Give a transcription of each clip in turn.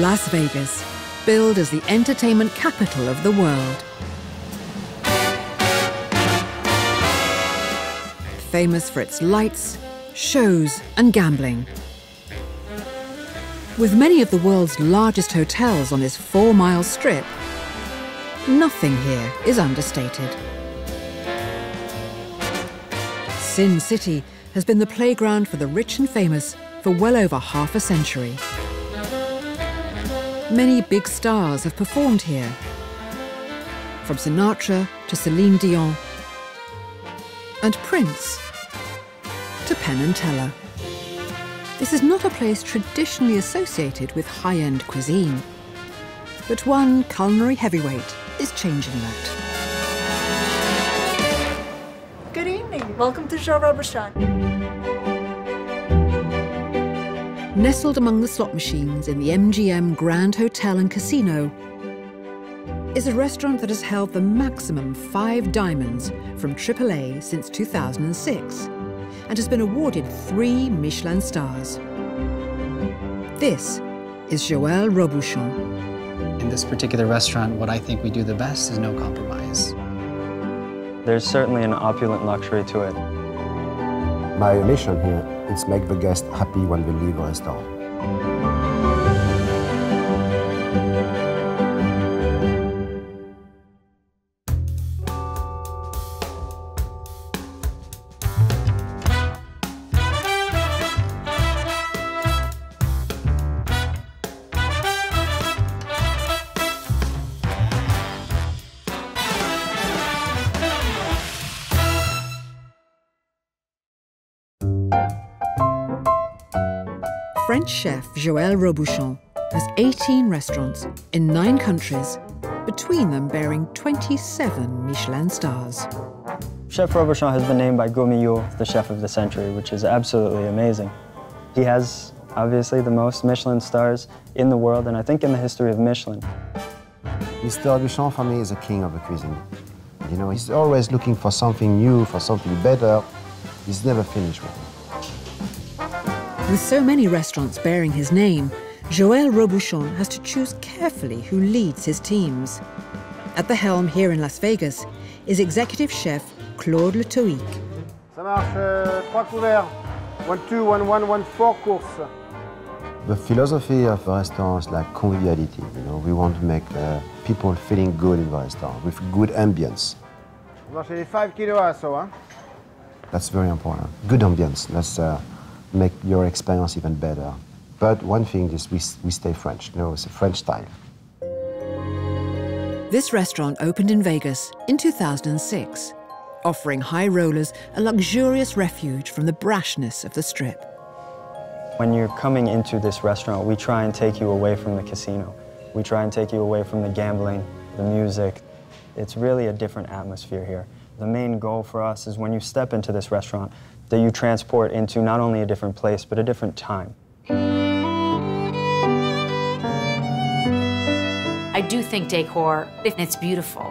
Las Vegas, billed as the entertainment capital of the world. Famous for its lights, shows and gambling. With many of the world's largest hotels on this 4-mile strip, nothing here is understated. Sin City has been the playground for the rich and famous for well over half a century. Many big stars have performed here, from Sinatra to Celine Dion, and Prince to Penn and Teller. This is not a place traditionally associated with high-end cuisine, but one culinary heavyweight is changing that. Good evening, welcome to Joël Robuchon. Nestled among the slot machines in the MGM Grand Hotel and Casino is a restaurant that has held the maximum 5 diamonds from AAA since 2006 and has been awarded 3 Michelin stars. This is Joël Robuchon. In this particular restaurant, what I think we do the best is no compromise. There's certainly an opulent luxury to it. My mission here is make the guests happy when they leave the restaurant. French chef Joël Robuchon has 18 restaurants in 9 countries, between them bearing 27 Michelin stars. Chef Robuchon has been named by Gourmillot the chef of the century, which is absolutely amazing. He has obviously the most Michelin stars in the world, and I think in the history of Michelin. Mr. Robuchon, for me, is a king of the cuisine. You know, he's always looking for something new, for something better. He's never finished with it. With so many restaurants bearing his name, Joël Robuchon has to choose carefully who leads his teams. At the helm here in Las Vegas is executive chef Claude Le Touic. Ça marche, 3 couverts. 1, 2, 1, 1, 1, 4 courses. The philosophy of the restaurant is like conviviality. You know, we want to make people feeling good in the restaurant with good ambience. On va chercher 5 kilos à ça, hein? That's very important. Good ambience. That's make your experience even better. But one thing is we stay French. No, it's a French style. This restaurant opened in Vegas in 2006, offering high rollers a luxurious refuge from the brashness of the Strip. When you're coming into this restaurant, we try and take you away from the casino. We try and take you away from the gambling, the music. It's really a different atmosphere here. The main goal for us is when you step into this restaurant, that you transport into not only a different place, but a different time. I do think decor, if it's beautiful,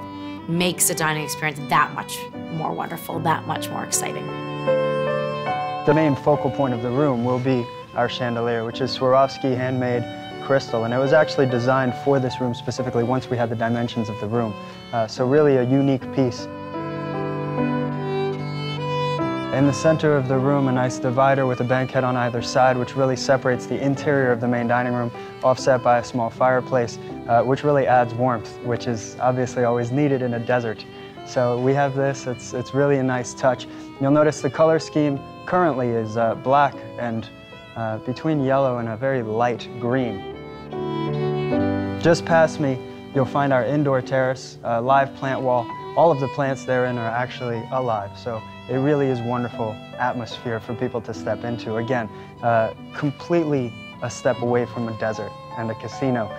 makes a dining experience that much more wonderful, that much more exciting. The main focal point of the room will be our chandelier, which is Swarovski handmade crystal, and it was actually designed for this room specifically once we had the dimensions of the room. So really a unique piece. In the center of the room, a nice divider with a banquette on either side, which really separates the interior of the main dining room, offset by a small fireplace, which really adds warmth, which is obviously always needed in a desert. So we have this, it's really a nice touch. You'll notice the color scheme currently is black and between yellow and a very light green. Just past me, you'll find our indoor terrace, live plant wall. All of the plants therein are actually alive. So it really is a wonderful atmosphere for people to step into. Again, completely a step away from a desert and a casino.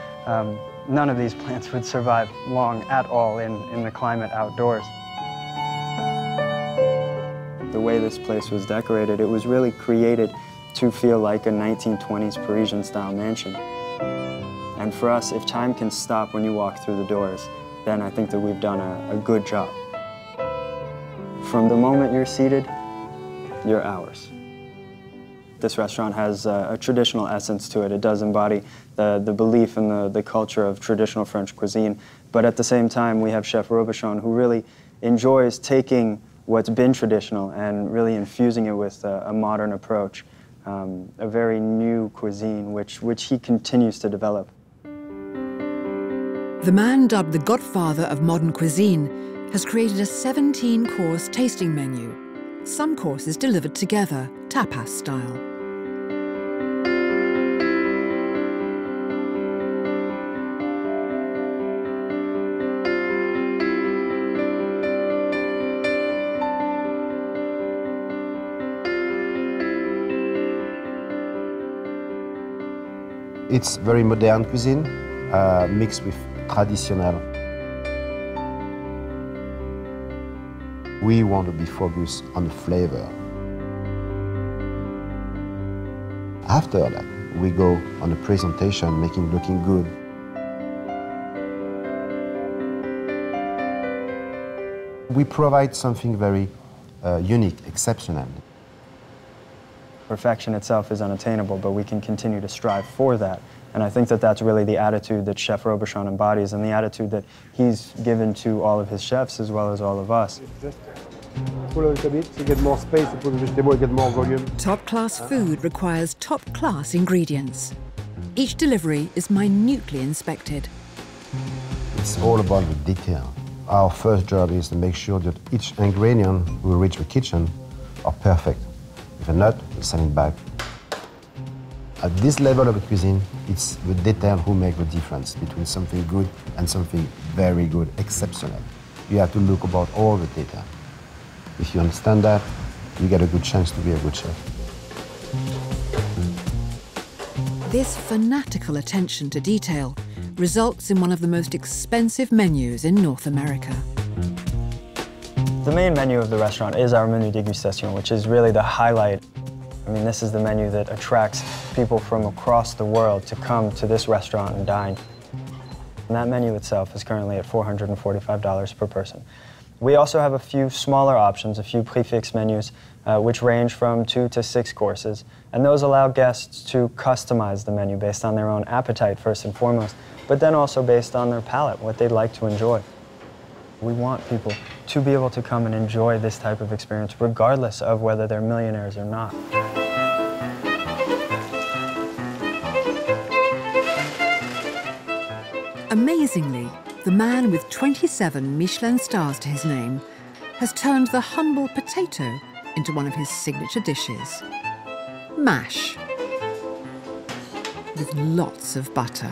None of these plants would survive long at all in the climate outdoors. The way this place was decorated, it was really created to feel like a 1920s Parisian-style mansion. And for us, if time can stop when you walk through the doors, then I think that we've done a good job. From the moment you're seated, you're ours. This restaurant has a traditional essence to it. It does embody the belief and the culture of traditional French cuisine. But at the same time, we have Chef Robuchon, who really enjoys taking what's been traditional and really infusing it with a modern approach, a very new cuisine, which he continues to develop. The man dubbed the godfather of modern cuisine has created a 17-course tasting menu. Some courses delivered together, tapas style. It's very modern cuisine, mixed with traditional. We want to be focused on the flavor. After that, we go on the presentation, making it looking good. We provide something very unique, exceptional. Perfection itself is unattainable, but we can continue to strive for that. And I think that that's really the attitude that Chef Robuchon embodies and the attitude that he's given to all of his chefs as well as all of us. Pull a little bit to get more space, to put the vegetable, get more volume. Top-class food requires top-class ingredients. Each delivery is minutely inspected. It's all about the detail. Our first job is to make sure that each ingredient will reach the kitchen are perfect. If not, we send it back. At this level of cuisine, it's the detail who make the difference between something good and something very good, exceptional. You have to look about all the detail. If you understand that, you get a good chance to be a good chef. This fanatical attention to detail results in one of the most expensive menus in North America. The main menu of the restaurant is our menu dégustation, which is really the highlight. I mean, this is the menu that attracts people from across the world to come to this restaurant and dine. And that menu itself is currently at $445 per person. We also have a few smaller options, a few prefix menus, which range from 2 to 6 courses. And those allow guests to customize the menu based on their own appetite, first and foremost, but then also based on their palate, what they'd like to enjoy. We want people to be able to come and enjoy this type of experience, regardless of whether they're millionaires or not. Amazingly, the man with 27 Michelin stars to his name has turned the humble potato into one of his signature dishes, mash, with lots of butter.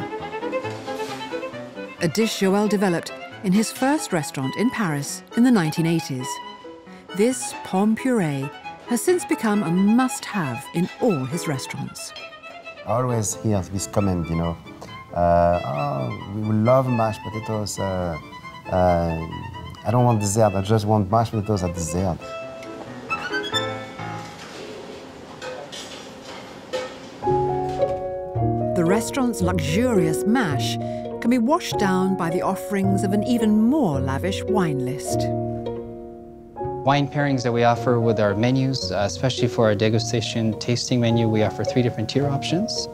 A dish Joël developed in his first restaurant in Paris in the 1980s. This pomme puree has since become a must-have in all his restaurants. I always hear this comment, you know, oh, we love mashed potatoes. I don't want dessert, I just want mashed potatoes at dessert. The restaurant's luxurious mash can be washed down by the offerings of an even more lavish wine list. Wine pairings that we offer with our menus, especially for our degustation tasting menu, we offer 3 different tier options.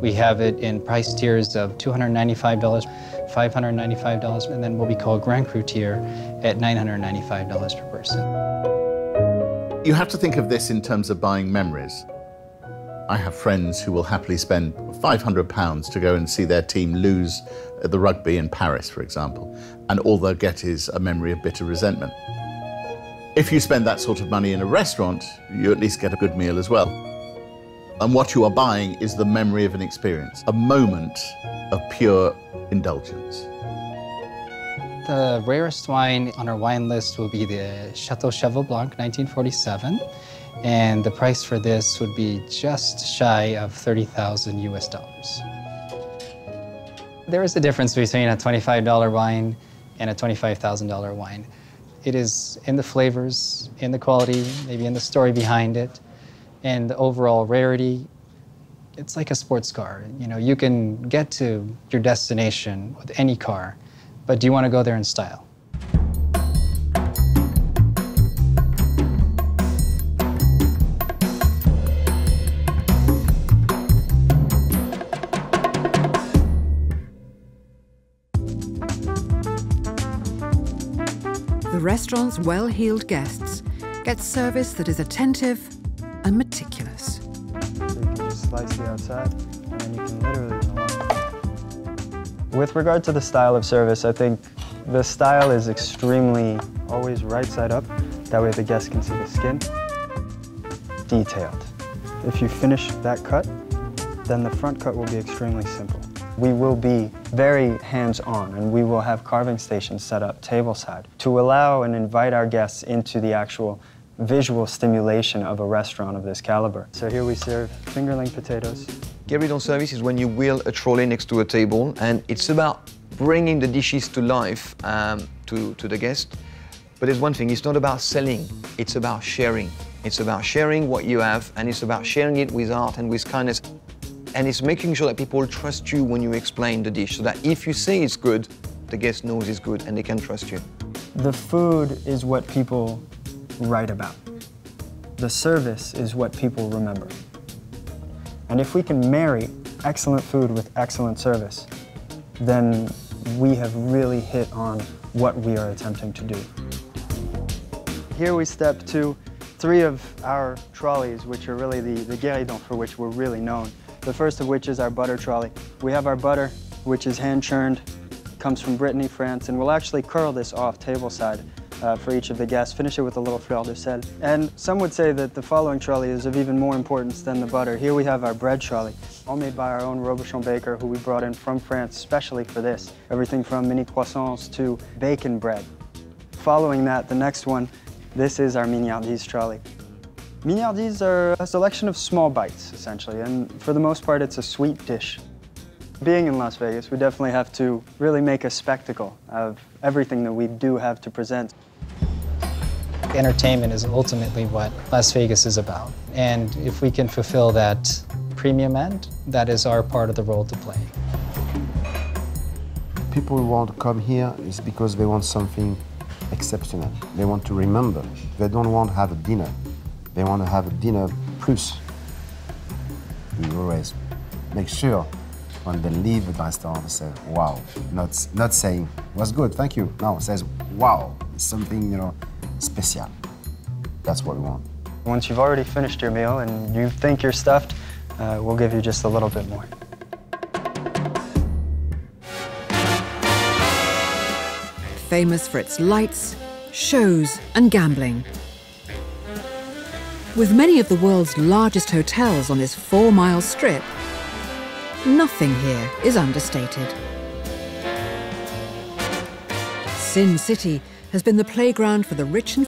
We have it in price tiers of $295, $595, and then what we call Grand Cru tier at $995 per person. You have to think of this in terms of buying memories. I have friends who will happily spend £500 to go and see their team lose at the rugby in Paris, for example, and all they'll get is a memory of bitter resentment. If you spend that sort of money in a restaurant, you at least get a good meal as well. And what you are buying is the memory of an experience, a moment of pure indulgence. The rarest wine on our wine list will be the Château Cheval Blanc, 1947. And the price for this would be just shy of $30,000 US. There is a difference between a $25 wine and a $25,000 wine. It is in the flavors, in the quality, maybe in the story behind it, and the overall rarity. It's like a sports car. You know, you can get to your destination with any car, but do you want to go there in style? restaurant's well-heeled guests get service that is attentive and meticulous. So you can just slice the outside, and then you can literally unlock. With regard to the style of service, I think the style is extremely always right side up. That way the guests can see the skin. Detailed. If you finish that cut, then the front cut will be extremely simple. We will be very hands-on, and we will have carving stations set up tableside to allow and invite our guests into the actual visual stimulation of a restaurant of this caliber. So here we serve fingerling potatoes. Guéridon service is when you wheel a trolley next to a table, and it's about bringing the dishes to life to the guest. But there's one thing, it's not about selling, it's about sharing. It's about sharing what you have, and it's about sharing it with art and with kindness. And it's making sure that people trust you when you explain the dish, so that if you say it's good, the guest knows it's good and they can trust you. The food is what people write about. The service is what people remember. And if we can marry excellent food with excellent service, then we have really hit on what we are attempting to do. Here we step to three of our trolleys, which are really the guéridons for which we're really known. The first of which is our butter trolley. We have our butter, which is hand churned, comes from Brittany, France, and we'll actually curl this off tableside for each of the guests, finish it with a little fleur de sel. And some would say that the following trolley is of even more importance than the butter. Here we have our bread trolley, all made by our own Robuchon Baker, who we brought in from France specially for this. Everything from mini croissants to bacon bread. Following that, the next one, this is our mignardise trolley. Mignardises are a selection of small bites, essentially, and for the most part, it's a sweet dish. Being in Las Vegas, we definitely have to really make a spectacle of everything that we do have to present. Entertainment is ultimately what Las Vegas is about, and if we can fulfill that premium end, that is our part of the role to play. People want to come here is because they want something exceptional. They want to remember. They don't want to have a dinner. They want to have a dinner plus. We always make sure when they leave the restaurant, they say, wow. Not saying, was good, thank you. No, it says, wow, something, you know, special. That's what we want. Once you've already finished your meal and you think you're stuffed, we'll give you just a little bit more. Famous for its lights, shows, and gambling. With many of the world's largest hotels on this 4-mile strip, nothing here is understated. Sin City has been the playground for the rich and